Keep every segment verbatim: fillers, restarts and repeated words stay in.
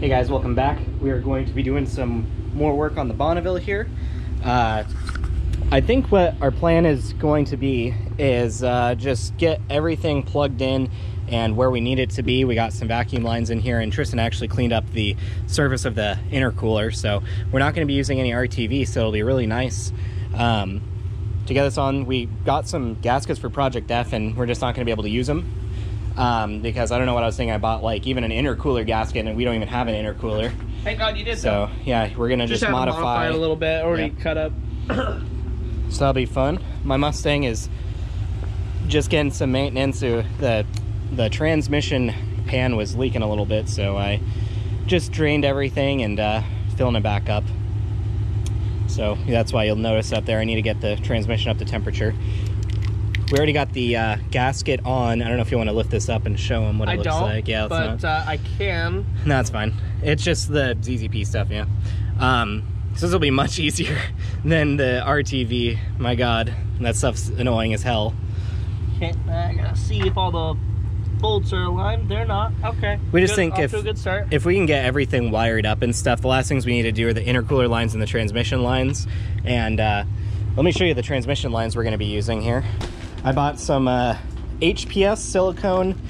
Hey guys, welcome back. We are going to be doing some more work on the Bonneville here. Uh, I think what our plan is going to be is uh, just get everything plugged in and where we need it to be. We got some vacuum lines in here, and Tristan actually cleaned up the surface of the intercooler, so we're not going to be using any R T V, so it'll be really nice. Um, to get this on, we got some gaskets for Project F, and we're just not going to be able to use them. Um, because I don't know what I was thinking. I bought like even an intercooler gasket, and we don't even have an intercooler. Thank God you did. So though. Yeah, we're gonna just, just modify it a little bit. Already yep. Cut up. So that'll be fun. My Mustang is just getting some maintenance. The the transmission pan was leaking a little bit, so I just drained everything and uh, filling it back up. So that's why you'll notice up there I need to get the transmission up to temperature. We already got the uh, gasket on. I don't know if you want to lift this up and show them what it I looks don't, like. Yeah, but not... uh, I can. No, it's fine. It's just the Z Z P stuff, yeah. Um, so this will be much easier than the R T V. My God, that stuff's annoying as hell. Okay, I gotta see if all the bolts are aligned. They're not. Okay. We just good, think if, a good start. if we can get everything wired up and stuff, the last things we need to do are the intercooler lines and the transmission lines. And uh, let me show you the transmission lines we're going to be using here. I bought some uh, H P S silicone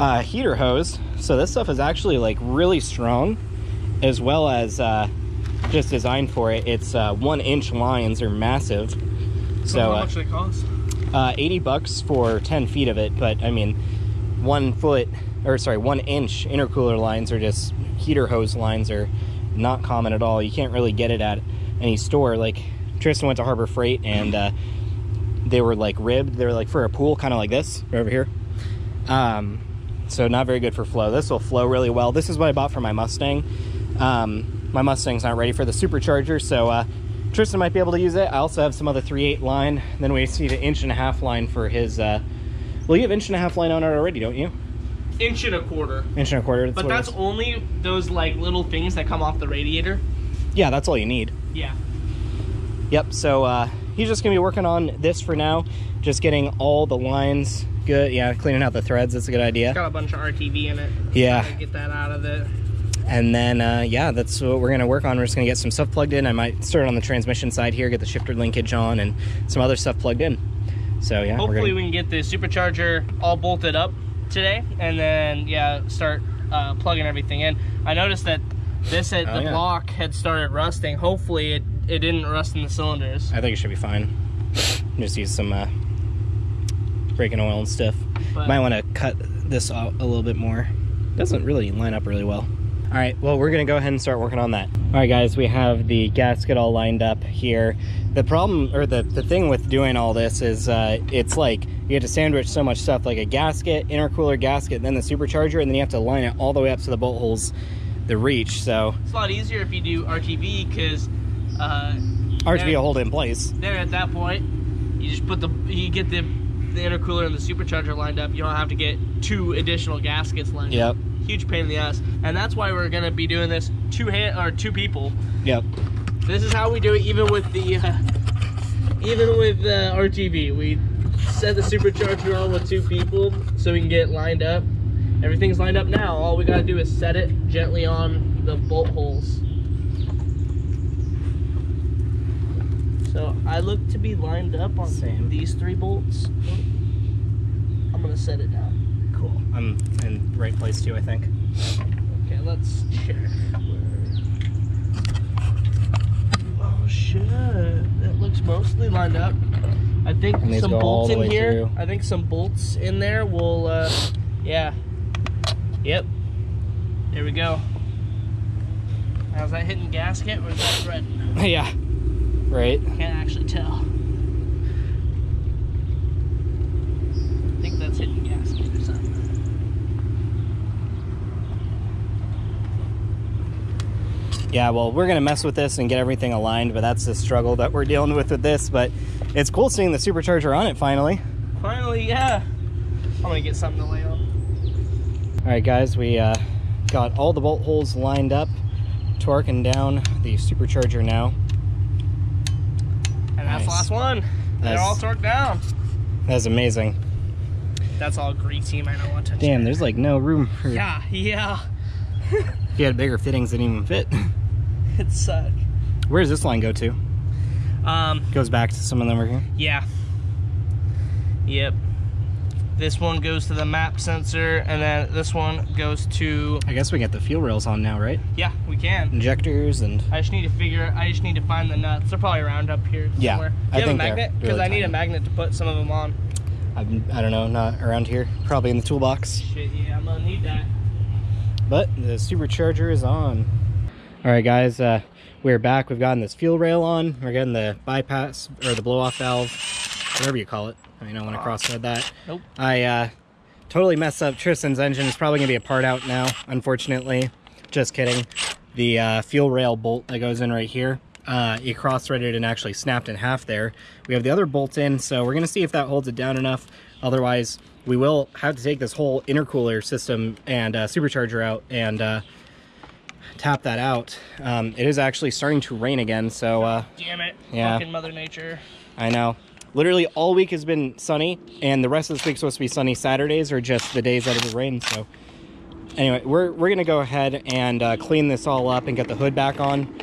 uh, heater hose. So this stuff is actually like really strong, as well as uh, just designed for it. It's uh, one inch lines are massive. So how uh, much they cost? Uh, eighty bucks for ten feet of it. But I mean, one foot or sorry, one inch intercooler lines are just heater hose lines are not common at all. You can't really get it at any store. Like Tristan went to Harbor Freight and uh, they were like ribbed. They were like for a pool, kind of like this right over here. Um, so not very good for flow. This will flow really well. This is what I bought for my Mustang. Um, my Mustang's not ready for the supercharger, so uh, Tristan might be able to use it. I also have some other three eight line. Then we see the inch and a half line for his, uh, well, you have inch and a half line on it already, don't you? Inch and a quarter. Inch and a quarter. That's but that's only those like little things that come off the radiator. Yeah, that's all you need. Yeah. Yep, so uh, he's just gonna be working on this for now, just getting all the lines good. Yeah, cleaning out the threads, that's a good idea. It's got a bunch of R T V in it. Yeah. Get that out of it. And then, uh, yeah, that's what we're gonna work on. We're just gonna get some stuff plugged in. I might start on the transmission side here, get the shifter linkage on and some other stuff plugged in. So yeah. Hopefully we're gonna... we can get the supercharger all bolted up today, and then yeah, start uh, plugging everything in. I noticed that this at oh, the yeah. block had started rusting. Hopefully it It didn't rust in the cylinders. I think it should be fine. Just use some uh, breaking oil and stuff. But might want to cut this out a little bit more. Doesn't really line up really well. All right, well, we're going to go ahead and start working on that. All right, guys, we have the gasket all lined up here. The problem, or the, the thing with doing all this is uh, it's like you have to sandwich so much stuff, like a gasket, intercooler gasket, then the supercharger, and then you have to line it all the way up to the bolt holes, the reach, so. It's a lot easier if you do R T V, because Uh, R T V will hold it in place. There at that point, you just put the you get the the intercooler and the supercharger lined up. You don't have to get two additional gaskets lined yep. up. Huge pain in the ass, and that's why we're gonna be doing this two hand or two people. Yep. This is how we do it, even with the uh, even with the R T V. We set the supercharger on with two people so we can get it lined up. Everything's lined up now. All we gotta do is set it gently on the bolt holes. So I look to be lined up on Same. these three bolts. I'm gonna set it down. Cool. I'm in the right place too, I think. Okay, let's check. Where... Oh shit! It looks mostly lined up. I think some bolts in here. Through. I think some bolts in there will. Uh, yeah. Yep. There we go. How's that hitting gasket or is that thread? Yeah. Right. Can't actually tell. I think that's hitting gasket or something. Yeah, well, we're gonna mess with this and get everything aligned, but that's the struggle that we're dealing with with this. But it's cool seeing the supercharger on it finally. Finally, yeah. I'm gonna get something to lay on. All right, guys, we uh, got all the bolt holes lined up, torquing down the supercharger now. That's the nice. last one. They're that's, all torqued down. That's amazing. That's all greasy, man. I don't want to touch Damn, it. There's like no room for... Yeah, yeah. He had bigger fittings that didn't even fit. It sucked. Where does this line go to? Um, goes back to some of them over here? Yeah. Yep. This one goes to the map sensor, and then this one goes to... I guess we got the fuel rails on now, right? Yeah, we can. Injectors and... I just need to figure... I just need to find the nuts. They're probably around up here somewhere. Yeah, I have think a magnet? Because really I need a magnet to put some of them on. I'm, I don't know, not around here. Probably in the toolbox. Shit, yeah, I'm gonna need that. But the supercharger is on. All right, guys, uh, we're back. We've gotten this fuel rail on. We're getting the bypass, or the blow-off valve, whatever you call it. I don't want to cross-thread that. Nope. I uh, totally messed up Tristan's engine. It's probably going to be a part out now, unfortunately. Just kidding. The uh, fuel rail bolt that goes in right here, uh, it cross-threaded and actually snapped in half there. We have the other bolt in, so we're going to see if that holds it down enough. Otherwise, we will have to take this whole intercooler system and uh, supercharger out and uh, tap that out. Um, it is actually starting to rain again, so... Uh, Damn it. Yeah. Fucking Mother Nature. I know. Literally all week has been sunny, and the rest of this week's supposed to be sunny. Saturdays are just the days that it rains. So anyway, we're, we're going to go ahead and uh, clean this all up and get the hood back on.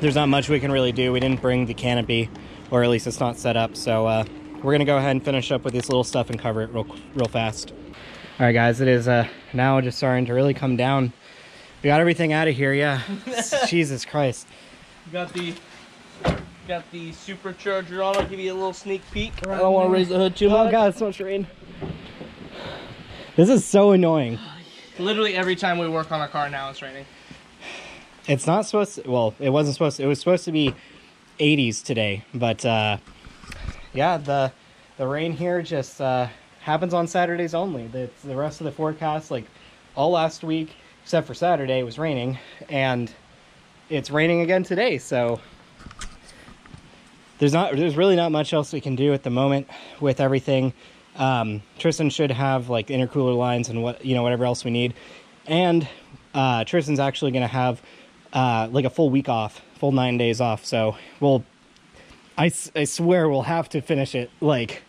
There's not much we can really do. We didn't bring the canopy, or at least it's not set up. So uh, we're going to go ahead and finish up with this little stuff and cover it real, real fast. All right, guys, it is uh, now just starting to really come down. We got everything out of here, yeah. Jesus Christ. You got the... Got the supercharger on. I'll give you a little sneak peek. I don't want to raise the hood too much. Oh god, so much rain. This is so annoying. Literally every time we work on a car now, it's raining. It's not supposed to, well, it wasn't supposed to, it was supposed to be eighties today, but uh, yeah, the the rain here just uh, happens on Saturdays only. The, the rest of the forecast, like all last week, except for Saturday, was raining, and it's raining again today, so... There's not, there's really not much else we can do at the moment with everything. Um, Tristan should have like intercooler lines and what, you know, whatever else we need. And uh, Tristan's actually going to have uh, like a full week off, full nine days off. So we'll, I, I swear we'll have to finish it. Like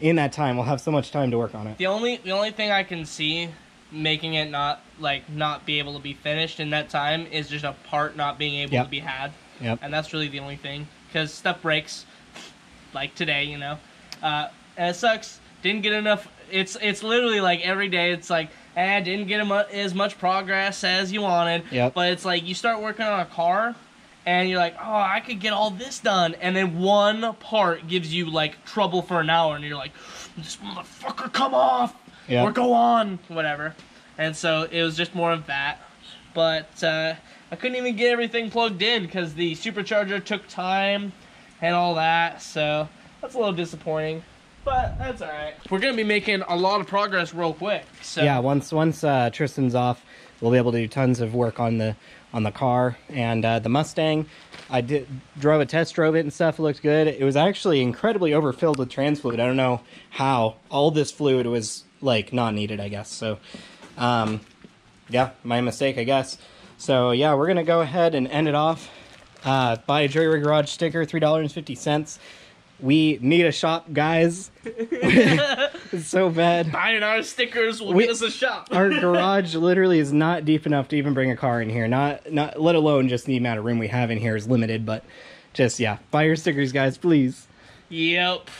in that time, we'll have so much time to work on it. The only, the only thing I can see making it not like not be able to be finished in that time is just a part not being able yep. to be had. Yep. And that's really the only thing. Because stuff breaks, like today, you know, uh, and it sucks. Didn't get enough. It's it's literally like every day. It's like, eh, didn't get as much progress as you wanted. Yep. But it's like you start working on a car, and you're like, oh, I could get all this done, and then one part gives you like trouble for an hour, and you're like, this motherfucker, come off, yep. or go on, whatever. And so it was just more of that, but. Uh, I couldn't even get everything plugged in because the supercharger took time and all that, so that's a little disappointing, but that's all right. We're going to be making a lot of progress real quick. So. Yeah, once once uh, Tristan's off, we'll be able to do tons of work on the on the car and uh, the Mustang. I did drove it, test drove it and stuff. It looked good. It was actually incredibly overfilled with trans fluid. I don't know how all this fluid was like not needed, I guess. So, um, yeah, my mistake, I guess. So yeah, we're gonna go ahead and end it off. Uh, buy a Jury Rig Garage sticker, three dollars and fifty cents. We need a shop, guys. It's so bad. Buying our stickers will we, get us a shop. Our garage literally is not deep enough to even bring a car in here. Not not let alone just the amount of room we have in here is limited. But just yeah, buy your stickers, guys, please. Yep.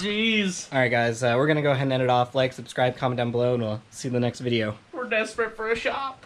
Jeez. All right, guys, uh, we're gonna go ahead and end it off. Like, subscribe, comment down below, and we'll see you in the next video. We're desperate for a shop.